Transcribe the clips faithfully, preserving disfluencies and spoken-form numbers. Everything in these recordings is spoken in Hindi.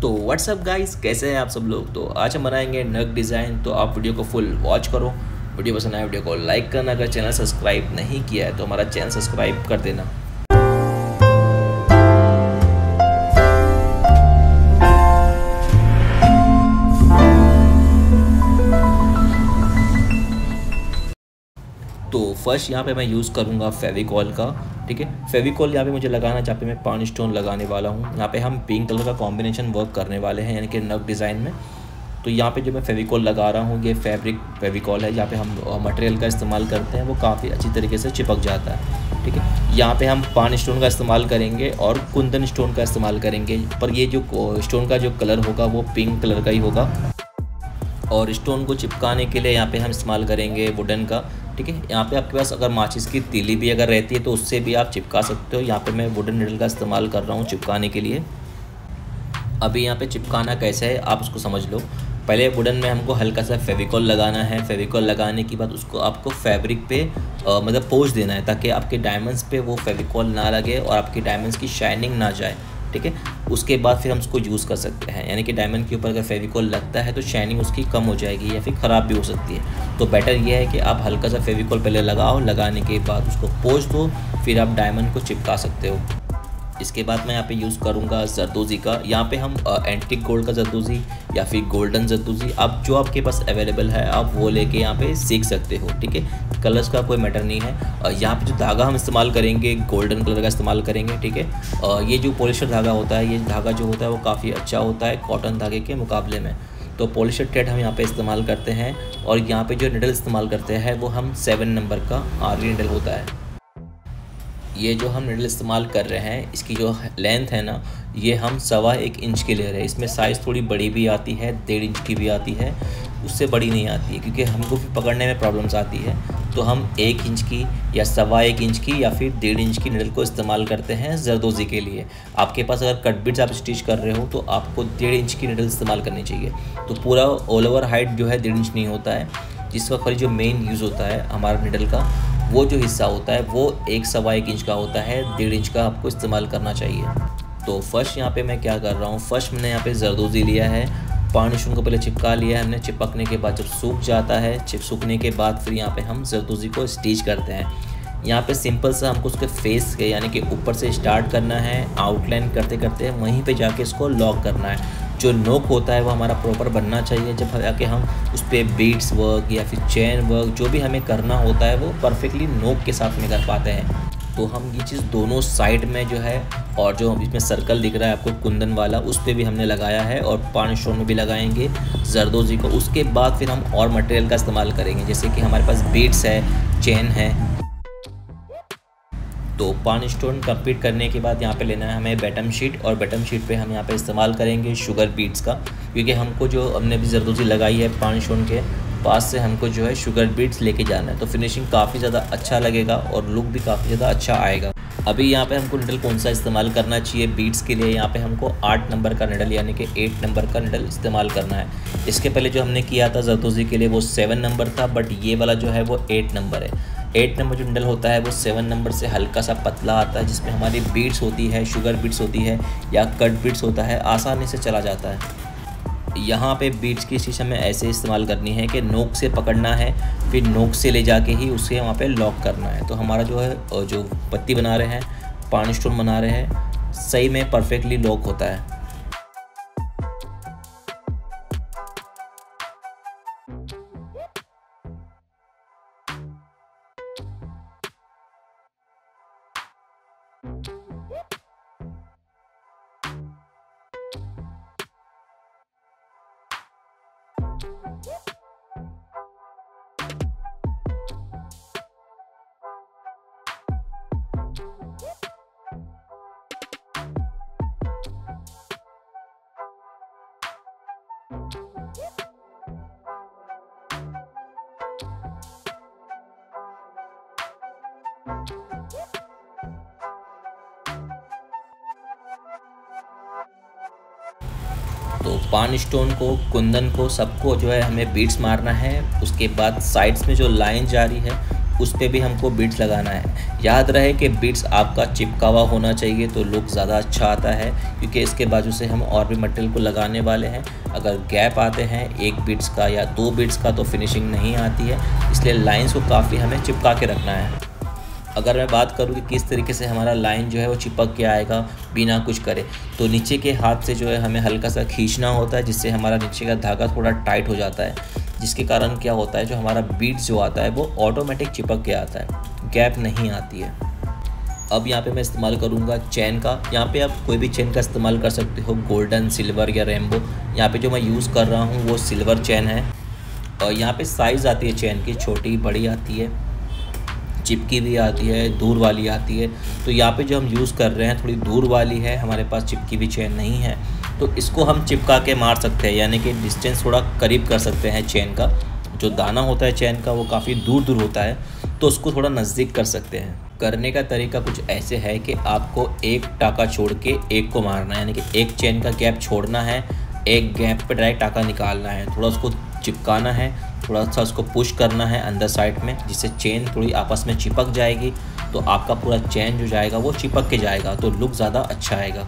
तो व्हाट्सअप गाइस, कैसे हैं आप सब लोग। तो आज हम बनाएंगे नग डिज़ाइन, तो आप वीडियो को फुल वॉच करो। वीडियो पसंद आए वीडियो को लाइक करना, अगर चैनल सब्सक्राइब नहीं किया है तो हमारा चैनल सब्सक्राइब कर देना। तो फर्स्ट यहाँ पे मैं यूज़ करूँगा फेविकॉल का, ठीक है। फेविकॉल यहाँ पे मुझे लगाना जहाँ पे मैं पानी स्टोन लगाने वाला हूँ। यहाँ पे हम पिंक कलर का कॉम्बिनेशन वर्क करने वाले हैं, यानी कि नग डिज़ाइन में। तो यहाँ पे जो मैं फेविकॉल लगा रहा हूँ, ये फैब्रिक फेविकॉल है। यहाँ पे हम मटेरियल का इस्तेमाल करते हैं, वो काफ़ी अच्छी तरीके से चिपक जाता है, ठीक है। यहाँ पे हम पानी स्टोन का इस्तेमाल करेंगे और कुंदन स्टोन का इस्तेमाल करेंगे, पर ये जो स्टोन का जो कलर होगा वो पिंक कलर का ही होगा। और स्टोन को चिपकाने के लिए यहाँ पे हम इस्तेमाल करेंगे वुडन का, ठीक है। यहाँ पे आपके पास अगर माचिस की तीली भी अगर रहती है तो उससे भी आप चिपका सकते हो। यहाँ पे मैं वुडन निडल का इस्तेमाल कर रहा हूँ चिपकाने के लिए। अभी यहाँ पे चिपकाना कैसे है आप उसको समझ लो। पहले वुडन में हमको हल्का सा फेविकॉल लगाना है। फेविकॉल लगाने के बाद उसको आपको फैब्रिक पे आ, मतलब पोंछ देना है, ताकि आपके डायमंड्स पे वो फेविकॉल ना लगे और आपके डायमंड्स की शाइनिंग ना जाए, ठीक है। उसके बाद फिर हम उसको यूज़ कर सकते हैं, यानी कि डायमंड के ऊपर अगर फेविकॉल लगता है तो शाइनिंग उसकी कम हो जाएगी या फिर ख़राब भी हो सकती है। तो बेटर यह है कि आप हल्का सा फेविकॉल पहले लगाओ, लगाने के बाद उसको पोंछ दो, फिर आप डायमंड को चिपका सकते हो। इसके बाद मैं यहाँ पे यूज़ करूँगा जरदोजी का। यहाँ पे हम एंटीक गोल्ड का जरदोजी या फिर गोल्डन जरदोजी, आप जो आपके पास अवेलेबल है आप वो लेके यहाँ पे सीख सकते हो, ठीक है। कलर्स का कोई मैटर नहीं है। यहाँ पे जो धागा हम इस्तेमाल करेंगे गोल्डन कलर का इस्तेमाल करेंगे, ठीक है। ये जो पॉलिस्टर धागा होता है, ये धागा जो होता है वो काफ़ी अच्छा होता है कॉटन धागे के मुकाबले में। तो पॉलिस्टर थ्रेड हम यहाँ पे इस्तेमाल करते हैं। और यहाँ पर जो निडल इस्तेमाल करते हैं वो हम सेवन नंबर का आर्ली निडल होता है। ये जो हम निडल इस्तेमाल कर रहे हैं इसकी जो लेंथ है ना, ये हम सवा एक इंच की ले रहे हैं। इसमें साइज़ थोड़ी बड़ी भी आती है, डेढ़ इंच की भी आती है, उससे बड़ी नहीं आती है, क्योंकि हमको फिर पकड़ने में प्रॉब्लम्स आती है। तो हम एक इंच की या सवा एक इंच की या फिर डेढ़ इंच की निडल को इस्तेमाल करते हैं जरदोजी के लिए। आपके पास अगर कट बिट्स आप स्टिच कर रहे हो तो आपको डेढ़ इंच की निडल इस्तेमाल करनी चाहिए। तो पूरा ऑल ओवर हाइट जो है डेढ़ इंच नहीं होता है। जिसका खाली जो मेन यूज़ होता है हमारा निडल का, वो जो हिस्सा होता है वो एक सवा एक इंच का होता है, डेढ़ इंच का आपको इस्तेमाल करना चाहिए। तो फर्स्ट यहाँ पे मैं क्या कर रहा हूँ, फर्स्ट मैंने यहाँ पे जरदोजी लिया है, पानी शून को पहले चिपका लिया है हमने। चिपकने के बाद जब सूख जाता है, चिप सूखने के बाद फिर यहाँ पे हम जरदोजी को स्टिच करते हैं। यहाँ पे सिंपल सा हमको उसके फेस के यानी कि ऊपर से स्टार्ट करना है, आउटलाइन करते करते वहीं पर जाके इसको लॉक करना है। जो नोक होता है वो हमारा प्रॉपर बनना चाहिए। जब आके हम उस पर बीड्स वर्क या फिर चैन वर्क जो भी हमें करना होता है वो परफेक्टली नोक के साथ में कर पाते हैं। तो हम ये चीज़ दोनों साइड में जो है, और जो इसमें सर्कल दिख रहा है आपको कुंदन वाला, उस पर भी हमने लगाया है और पानी स्टोन में भी लगाएंगे जरदोजी को। उसके बाद फिर हम और मटेरियल का इस्तेमाल करेंगे, जैसे कि हमारे पास बीड्स है, चैन है। तो पानी स्टोन कंप्लीट करने के बाद यहाँ पे लेना है हमें बॉटम शीट, और बॉटम शीट पे हम यहाँ पे इस्तेमाल करेंगे शुगर बीड्स का, क्योंकि हमको जो हमने भी जरदोजी लगाई है पानी स्टोन के पास से हमको जो है शुगर बीड्स लेके जाना है। तो फिनिशिंग काफ़ी ज़्यादा अच्छा लगेगा और लुक भी काफ़ी ज़्यादा अच्छा आएगा। अभी यहाँ पे हमको निडल कौन सा इस्तेमाल करना चाहिए बीड्स के लिए, यहाँ पे हमको आठ नंबर का निडल यानी कि एट नंबर का निडल इस्तेमाल करना है। इसके पहले जो हमने किया था जरदोजी के लिए वो सेवन नंबर था, बट ये वाला जो है वो एट नंबर है। एट नंबर जो निडल होता है वो सेवन नंबर से हल्का सा पतला आता है, जिसमें हमारी बीड्स होती है, शुगर बीड्स होती है या कट बीड्स होता है, आसानी से चला जाता है। यहाँ पे बीड्स की शीशा में ऐसे इस्तेमाल करनी है कि नोक से पकड़ना है, फिर नोक से ले जाके ही उसे वहाँ पे लॉक करना है। तो हमारा जो है जो पत्ती बना रहे हैं, पानी स्टोन बना रहे हैं, सही में परफेक्टली लॉक होता है। तो पान स्टोन को, कुंदन को, सबको जो है हमें बीट्स मारना है। उसके बाद साइड्स में जो लाइन जा रही है उस पर भी हमको बीट्स लगाना है। याद रहे कि बीट्स आपका चिपका हुआ होना चाहिए तो लुक ज़्यादा अच्छा आता है, क्योंकि इसके बाजू से हम और भी मटेरियल को लगाने वाले हैं। अगर गैप आते हैं एक बीट्स का या दो बीट्स का तो फिनिशिंग नहीं आती है, इसलिए लाइंस को काफ़ी हमें चिपका के रखना है। अगर मैं बात करूँ कि किस तरीके से हमारा लाइन जो है वो चिपक के आएगा बिना कुछ करे, तो नीचे के हाथ से जो है हमें हल्का सा खींचना होता है, जिससे हमारा नीचे का धागा थोड़ा टाइट हो जाता है, जिसके कारण क्या होता है जो हमारा बीट्स जो आता है वो ऑटोमेटिक चिपक के आता है, गैप नहीं आती है। अब यहाँ पे मैं इस्तेमाल करूँगा चैन का। यहाँ पे आप कोई भी चैन का इस्तेमाल कर सकते हो, गोल्डन, सिल्वर या रेनबो। यहाँ पे जो मैं यूज़ कर रहा हूँ वो सिल्वर चैन है। और यहाँ पे साइज़ आती है चैन की, छोटी बड़ी आती है, चिपकी भी आती है, दूर वाली आती है। तो यहाँ पे जो हम यूज़ कर रहे हैं थोड़ी दूर वाली है, हमारे पास चिपकी भी चैन नहीं है, तो इसको हम चिपका के मार सकते हैं, यानी कि डिस्टेंस थोड़ा करीब कर सकते हैं। चैन का जो दाना होता है चैन का वो काफ़ी दूर दूर होता है, तो उसको थोड़ा नज़दीक कर सकते हैं। करने का तरीका कुछ ऐसे है कि आपको एक टाका छोड़ के एक को मारना है, यानी कि एक चैन का गैप छोड़ना है, एक गैप पर डायरेक्ट टाका निकालना है, थोड़ा उसको चिपकाना है, थोड़ा सा उसको पुश करना है अंदर साइड में, जिससे चेन थोड़ी आपस में चिपक जाएगी, तो आपका पूरा चेन जो जाएगा वो चिपक के जाएगा, तो लुक ज़्यादा अच्छा आएगा।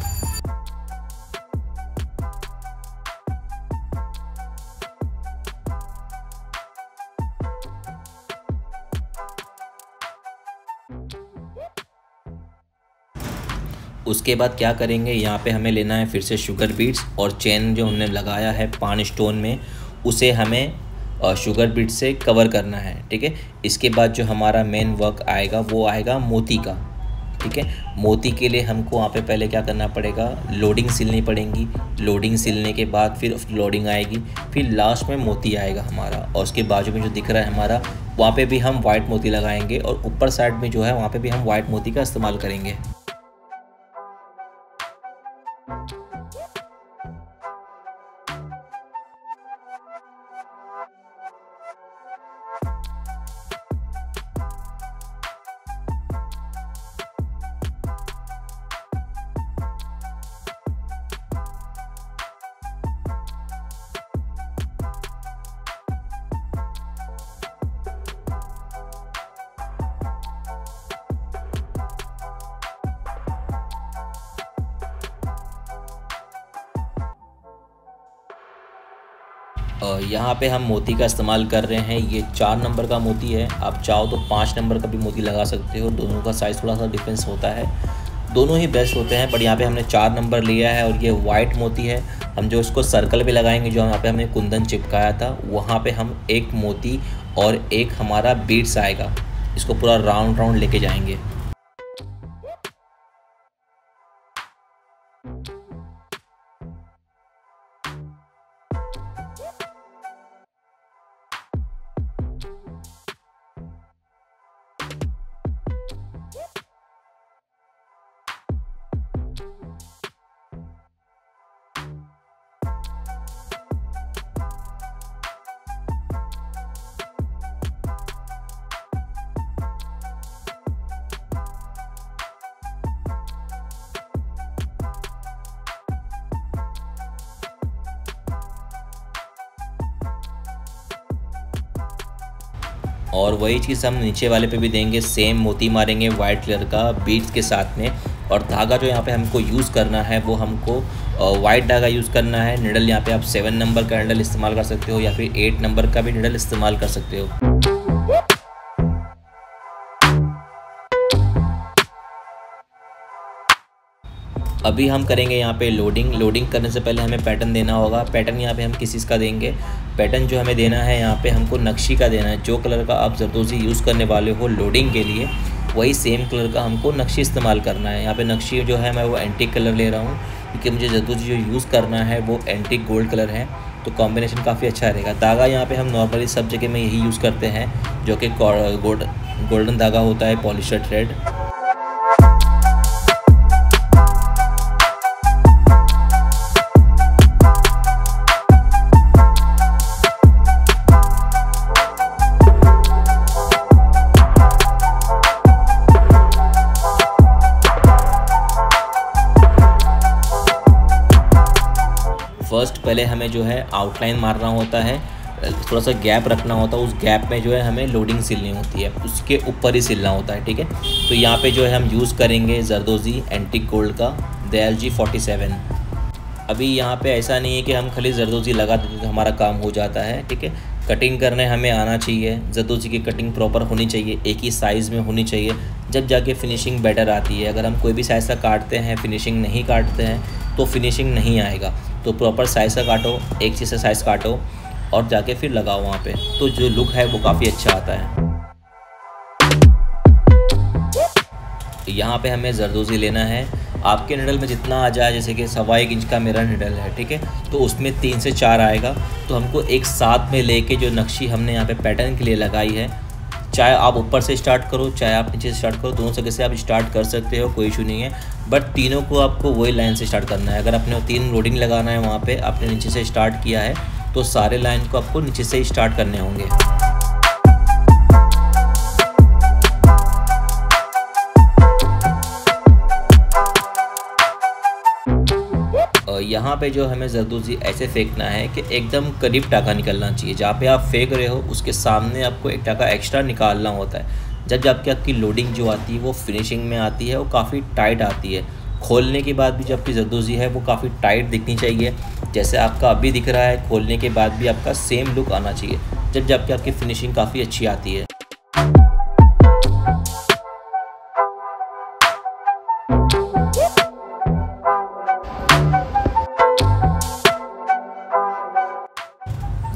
उसके बाद क्या करेंगे, यहाँ पे हमें लेना है फिर से शुगर बीट्स, और चेन जो हमने लगाया है पान स्टोन में उसे हमें शुगर बीट से कवर करना है, ठीक है। इसके बाद जो हमारा मेन वर्क आएगा वो आएगा मोती का, ठीक है। मोती के लिए हमको वहाँ पे पहले क्या करना पड़ेगा, लोडिंग सिलनी पड़ेगी। लोडिंग सिलने के बाद फिर लोडिंग आएगी, फिर लास्ट में मोती आएगा हमारा, और उसके बाजू में जो दिख रहा है हमारा वहाँ पे भी हम वाइट मोती लगाएंगे, और ऊपर साइड में जो है वहाँ पे भी हम वाइट मोती का इस्तेमाल करेंगे। यहाँ पे हम मोती का इस्तेमाल कर रहे हैं, ये चार नंबर का मोती है, आप चाहो तो पाँच नंबर का भी मोती लगा सकते हो, दोनों का साइज़ थोड़ा सा डिफरेंस होता है, दोनों ही बेस्ट होते हैं, बट यहाँ पे हमने चार नंबर लिया है। और ये वाइट मोती है, हम जो इसको सर्कल पे लगाएंगे, जो यहाँ पे हमने कुंदन चिपकाया था वहाँ पे हम एक मोती और एक हमारा बीट्स आएगा, इसको पूरा राउंड राउंड लेके जाएंगे। और वही चीज़ हम नीचे वाले पे भी देंगे, सेम मोती मारेंगे वाइट कलर का बीट्स के साथ में। और धागा जो यहाँ पे हमको यूज़ करना है वो हमको वाइट धागा यूज़ करना है। निडल यहाँ पे आप सेवन नंबर का निडल इस्तेमाल कर सकते हो, या फिर एट नंबर का भी निडल इस्तेमाल कर सकते हो। अभी हम करेंगे यहाँ पे लोडिंग। लोडिंग करने से पहले हमें पैटर्न देना होगा। पैटर्न यहाँ पे हम किस चीज़ का देंगे, पैटर्न जो हमें देना है यहाँ पे हमको नक्शी का देना है। जो कलर का आप जरदोजी यूज़ करने वाले हो लोडिंग के लिए, वही सेम कलर का हमको नक्शी इस्तेमाल करना है। यहाँ पे नक्शी जो है मैं वो एंटीक कलर ले रहा हूँ, क्योंकि मुझे जरदोजी जो यूज़ करना है वो एंटीक गोल्ड कलर है, तो कॉम्बिनेशन काफ़ी अच्छा रहेगा। धागा यहाँ पे हम नॉर्मली सब जगह में यही यूज़ करते हैं, जो कि गोल्ड गोल्डन धागा होता है, पॉलिस्टर थ्रेड। फर्स्ट पहले हमें जो है आउटलाइन मारना होता है, थोड़ा सा गैप रखना होता है, उस गैप में जो है हमें लोडिंग सिलनी होती है, उसके ऊपर ही सिलना होता है, ठीक है। तो यहाँ पे जो है हम यूज़ करेंगे जरदोजी एंटिक गोल्ड का दे एल जी फोर्टी सेवन। अभी यहाँ पे ऐसा नहीं है कि हम खाली जरदोजी लगा देते तो हमारा काम हो जाता है, ठीक है। कटिंग करने हमें आना चाहिए, जरदोजी की कटिंग प्रॉपर होनी चाहिए, एक ही साइज़ में होनी चाहिए, जब जाके फिनिशिंग बेटर आती है। अगर हम कोई भी साइज़ का काटते हैं, फिनिशिंग नहीं काटते हैं तो फिनिशिंग नहीं आएगा। तो प्रॉपर साइज़ का काटो, एक चीज़ से साइज़ काटो और जाके फिर लगाओ वहाँ पे, तो जो लुक है वो काफ़ी अच्छा आता है। यहाँ पे हमें जरदोजी लेना है, आपके निडल में जितना आ जाए, जैसे कि सवा एक इंच का मेरा निडल है, ठीक है, तो उसमें तीन से चार आएगा। तो हमको एक साथ में लेके जो नक्शी हमने यहाँ पे पैटर्न के लिए लगाई है, चाहे आप ऊपर से स्टार्ट करो चाहे आप नीचे से स्टार्ट करो, दोनों जगह से आप स्टार्ट कर सकते हो, कोई इशू नहीं है। बट तीनों को आपको वही लाइन से स्टार्ट करना है। अगर आपने तीन लोडिंग लगाना है, वहाँ पर आपने नीचे से स्टार्ट किया है तो सारे लाइन को आपको नीचे से स्टार्ट करने होंगे। यहाँ पे जो हमें जरदोजी ऐसे फेंकना है कि एकदम करीब टाका निकलना चाहिए, जहाँ पे आप फेंक रहे हो उसके सामने आपको एक टाका एक्स्ट्रा निकालना होता है। जब जबकि आपकी लोडिंग जो आती है वो फिनिशिंग में आती है, वो काफ़ी टाइट आती है। खोलने के बाद भी जो आपकी जरदोजी है वो काफ़ी टाइट दिखनी चाहिए, जैसे आपका अभी दिख रहा है। खोलने के बाद भी आपका सेम लुक आना चाहिए, जब जबकि आपकी फिनिशिंग काफ़ी अच्छी आती है।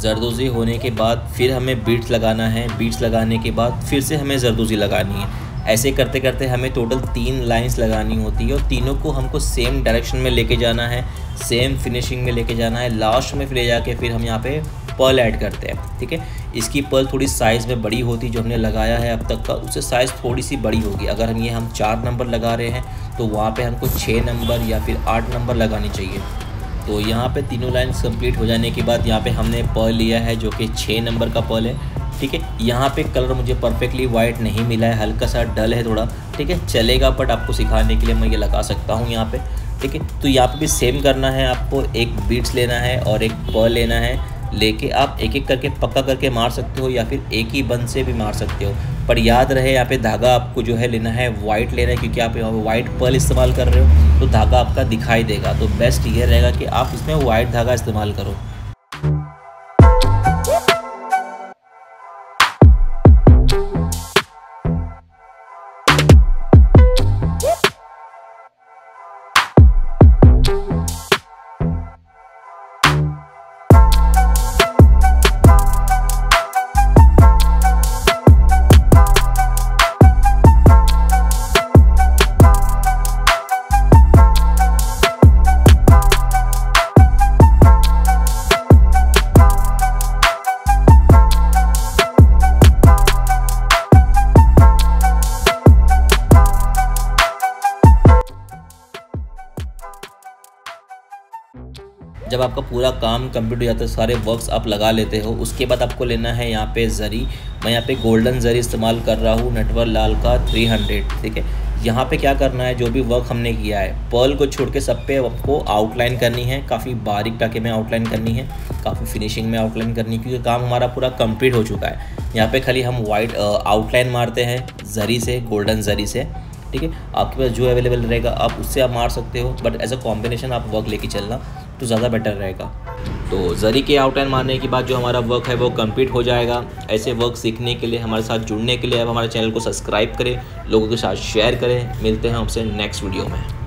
जरदोजी होने के बाद फिर हमें बीट्स लगाना है, बीट्स लगाने के बाद फिर से हमें जरदोजी लगानी है। ऐसे करते करते हमें टोटल तीन लाइंस लगानी होती है और तीनों को हमको सेम डायरेक्शन में लेके जाना है, सेम फिनिशिंग में लेके जाना है। लास्ट में फिर ले जाके फिर हम यहाँ पे पर्ल ऐड करते हैं, ठीक है। इसकी पर्ल थोड़ी साइज़ में बड़ी होती, जो हमने लगाया है अब तक का उससे साइज़ थोड़ी सी बड़ी होगी। अगर हम ये हम चार नंबर लगा रहे हैं तो वहाँ पर हमको छः नंबर या फिर आठ नंबर लगानी चाहिए। तो यहाँ पे तीनों लाइंस कंप्लीट हो जाने के बाद यहाँ पे हमने पर्ल लिया है, जो कि छः नंबर का पर्ल है, ठीक है। यहाँ पे कलर मुझे परफेक्टली वाइट नहीं मिला है, हल्का सा डल है थोड़ा, ठीक है, चलेगा। बट आपको सिखाने के लिए मैं ये लगा सकता हूँ यहाँ पे, ठीक है। तो यहाँ पे भी सेम करना है आपको, एक बीट्स लेना है और एक पर्ल लेना है, लेके आप एक एक करके पक्का करके मार सकते हो या फिर एक ही बंद से भी मार सकते हो। पर याद रहे यहाँ पे धागा आपको जो है लेना है, वाइट लेना है, क्योंकि आप यहाँ पे वाइट पर्ल इस्तेमाल कर रहे हो तो धागा आपका दिखाई देगा। तो बेस्ट ये रहेगा कि आप इसमें वाइट धागा इस्तेमाल करो। जब आपका पूरा काम कंप्लीट हो जाता है, सारे वर्क्स आप लगा लेते हो, उसके बाद आपको लेना है यहाँ पे ज़री। मैं यहाँ पे गोल्डन ज़री इस्तेमाल कर रहा हूँ, नटवर लाल का तीन सौ, ठीक है। यहाँ पे क्या करना है, जो भी वर्क हमने किया है पर्ल को छोड़ के सब पे आपको आउटलाइन करनी है, काफ़ी बारीक टाके में आउटलाइन करनी है, काफ़ी फिनिशिंग में आउटलाइन करनी है, क्योंकि काम हमारा पूरा कंप्लीट हो चुका है। यहाँ पर खाली हम वाइट आउटलाइन मारते हैं ज़री से, गोल्डन ज़री से, ठीक है। आपके पास जो अवेलेबल रहेगा आप उससे आप मार सकते हो, बट एज अ कॉम्बिनेशन आप वर्क लेके चलना तो ज़्यादा बेटर रहेगा। तो ज़री के आउटलाइन मारने के बाद जो हमारा वर्क है वो कंप्लीट हो जाएगा। ऐसे वर्क सीखने के लिए, हमारे साथ जुड़ने के लिए आप हमारे चैनल को सब्सक्राइब करें, लोगों के साथ शेयर करें। मिलते हैं आपसे नेक्स्ट वीडियो में।